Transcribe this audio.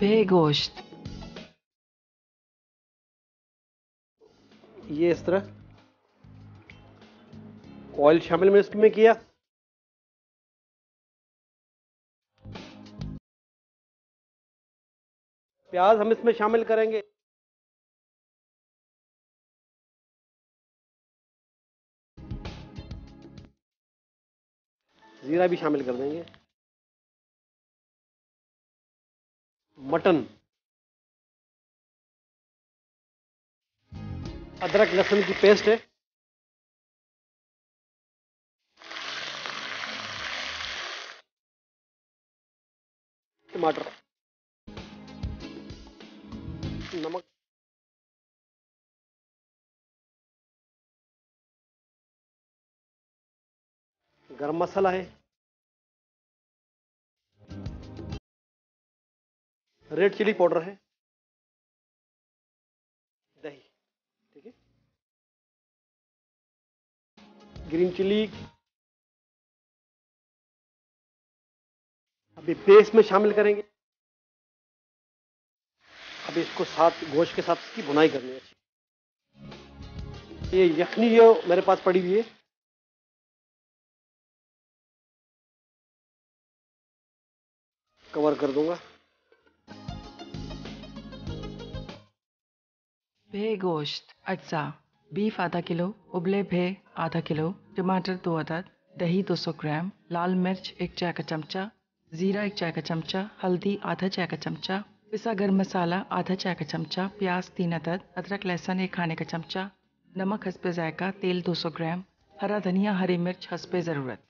बे गोश्त। ये इस तरह ऑयल शामिल में इसमें किया। प्याज हम इसमें शामिल करेंगे। जीरा भी शामिल कर देंगे। मटन, अदरक लहसुन की पेस्ट है। टमाटर, नमक, गरम मसाला है, रेड चिली पाउडर है, दही, ठीक है, ग्रीन चिली। अभी पेस्ट में शामिल करेंगे। अभी इसको साथ गोश्त के साथ इसकी भुनाई करनी है। ये यखनी जो मेरे पास पड़ी हुई है, कवर कर दूंगा। बे गोश्त अज्जा, बीफ आधा किलो, उबले भे आधा किलो, टमाटर 2 अदद, दही 200 ग्राम, लाल मिर्च 1 चाय का चमचा, जीरा 1 चाय का चमचा, हल्दी आधा चाय का चमचा, पिसा गर्म मसाला आधा चाय का चमचा, प्याज 3 अदद, अदरक लहसुन 1 खाने का चमचा, नमक हस्बे जायका, तेल 200 ग्राम, हरा धनिया, हरी मिर्च हस्बे ज़रूरत।